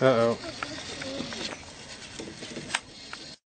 Uh-oh.